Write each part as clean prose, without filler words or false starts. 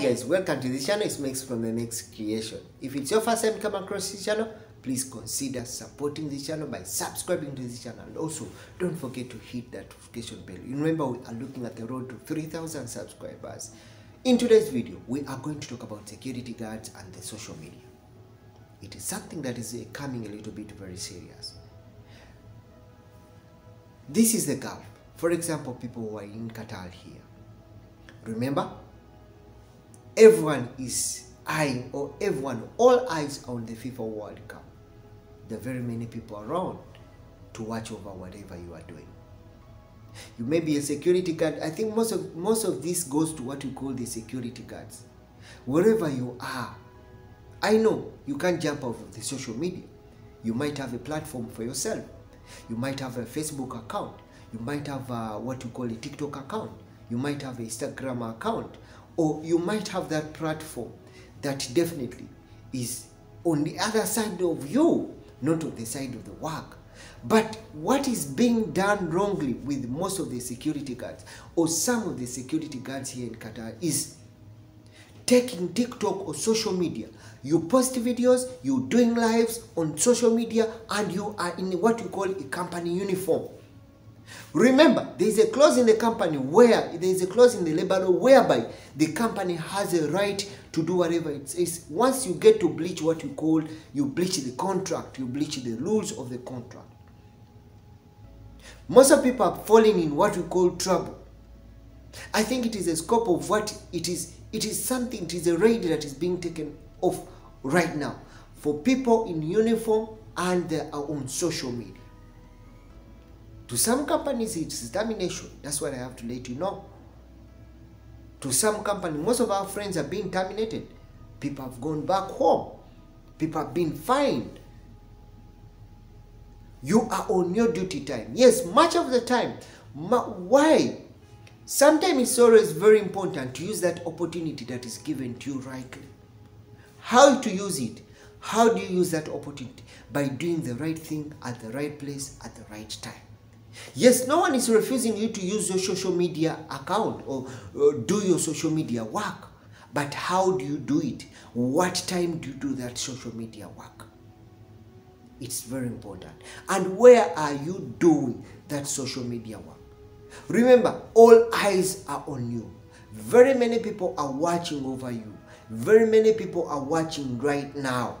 Hi guys, welcome to this channel. It's Max from the Next Creation. If it's your first time come across this channel, please consider supporting this channel by subscribing to this channel, and also don't forget to hit that notification bell. You remember, we are looking at the road to 3,000 subscribers. In today's video, we are going to talk about security guards and the social media. It is something that is becoming a little bit very serious. This is the Gulf. For example, people who are in Qatar here. Remember, everyone is eyeing, or everyone, all eyes on the FIFA World Cup. There are very many people around to watch over whatever you are doing. You may be a security guard. I think most of this goes to what you call the security guards. Wherever you are, I know you can't jump off of the social media. You might have a platform for yourself. You might have a Facebook account. You might have a, what you call a TikTok account. You might have an Instagram account, or you might have that platform that definitely is on the other side of you, not on the side of the work. But what is being done wrongly with most of the security guards, or some of the security guards here in Qatar, is taking TikTok or social media. You post videos, you're doing lives on social media, and you are in what you call a company uniform. Remember, there is a clause in the company where, there is a clause in the labor law whereby the company has a right to do whatever it says. Once you get to breach what you call, you breach the contract, you breach the rules of the contract. Most of people are falling in what we call trouble. I think it is a scope of what it is. It is something, it is a raid that is being taken off right now for people in uniform and they are on social media. To some companies, it's termination. That's what I have to let you know. To some companies, most of our friends are being terminated. People have gone back home. People have been fined. You are on your duty time. Yes, much of the time. Why? Sometimes it's always very important to use that opportunity that is given to you rightly. How to use it? How do you use that opportunity? By doing the right thing at the right place at the right time. Yes, no one is refusing you to use your social media account or do your social media work. But how do you do it? What time do you do that social media work? It's very important. And where are you doing that social media work? Remember, all eyes are on you. Very many people are watching over you. Very many people are watching right now.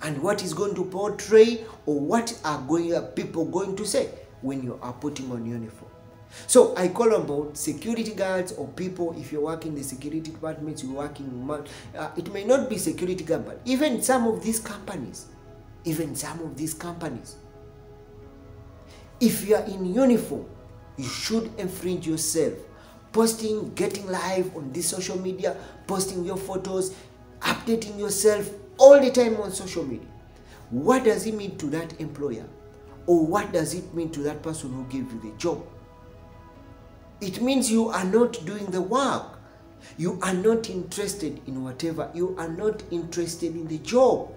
And what is going to portray, or what are people going to say when you are putting on uniform? So I call on both security guards or people, if you work in the security departments, you work in, it may not be security guard, but even some of these companies, if you are in uniform, you should infringe yourself. Posting, getting live on this social media, posting your photos, updating yourself, all the time on social media. What does it mean to that employer? Or what does it mean to that person who gave you the job? It means you are not doing the work. You are not interested in whatever. You are not interested in the job.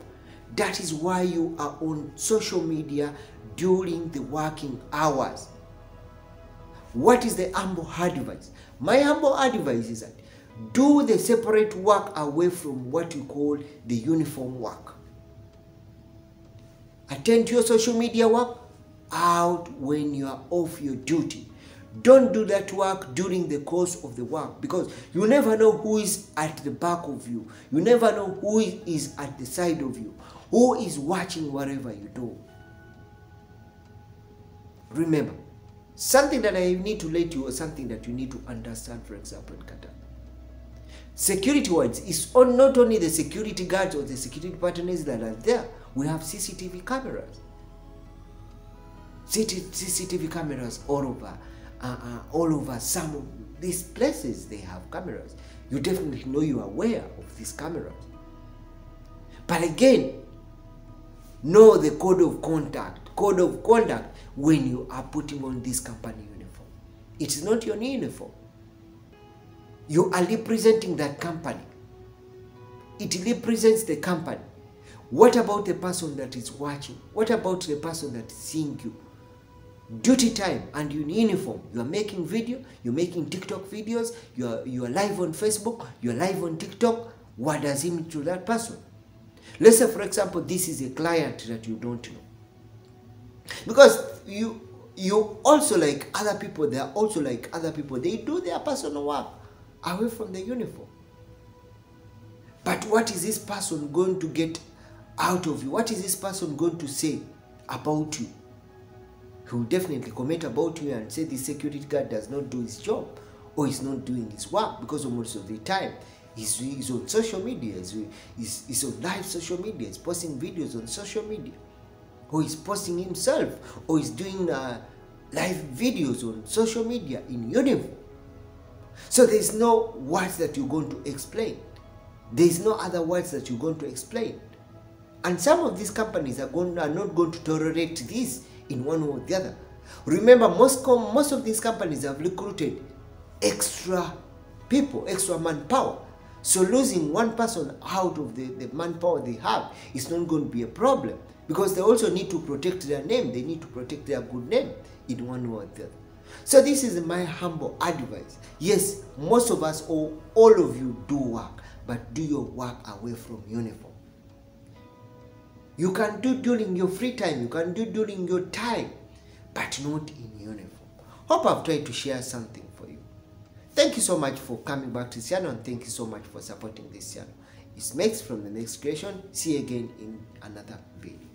That is why you are on social media during the working hours. What is the humble advice? My humble advice is that do the separate work away from what you call the uniform work. Attend to your social media work out when you are off your duty. Don't do that work during the course of the work, because you never know who is at the back of you. You never know who is at the side of you, who is watching whatever you do. Remember, something that I need to let you, or something that you need to understand, for example, in Qatar. Security guards is on not only the security guards or the security partners that are there. We have CCTV cameras. CCTV cameras all over some of these places, they have cameras. You definitely know you are aware of these cameras. But again, know the code of conduct when you are putting on this company uniform. It's not your uniform. You are representing that company. It represents the company. What about the person that is watching? What about the person that is seeing you? duty time and in uniform. You are making video, you're making TikTok videos, you are live on Facebook, you're live on TikTok. What does it mean to that person? Let's say, for example, this is a client that you don't know. Because you also, like other people, they are also like other people. They do their personal work away from the uniform. But what is this person going to get out of you? What is this person going to say about you? He will definitely comment about you and say the security guard does not do his job, or is not doing his work, because most of the time he's on social media, he's on live social media, he's posting videos on social media, or he's posting himself, or he's doing live videos on social media in uniform. So there's no words that you're going to explain. There's no other words that you're going to explain. And some of these companies are not going to tolerate this in one way or the other. Remember, most of these companies have recruited extra people, extra manpower. So losing one person out of the manpower they have is not going to be a problem, because they also need to protect their name. They need to protect their good name in one way or the other. So this is my humble advice. Yes, most of us, or all of you, do work, but do your work away from uniform. You can do during your free time, you can do during your time, but not in uniform. Hope I've tried to share something for you. Thank you so much for coming back to this channel, and thank you so much for supporting this channel. It's Max from The Next Creation. See you again in another video.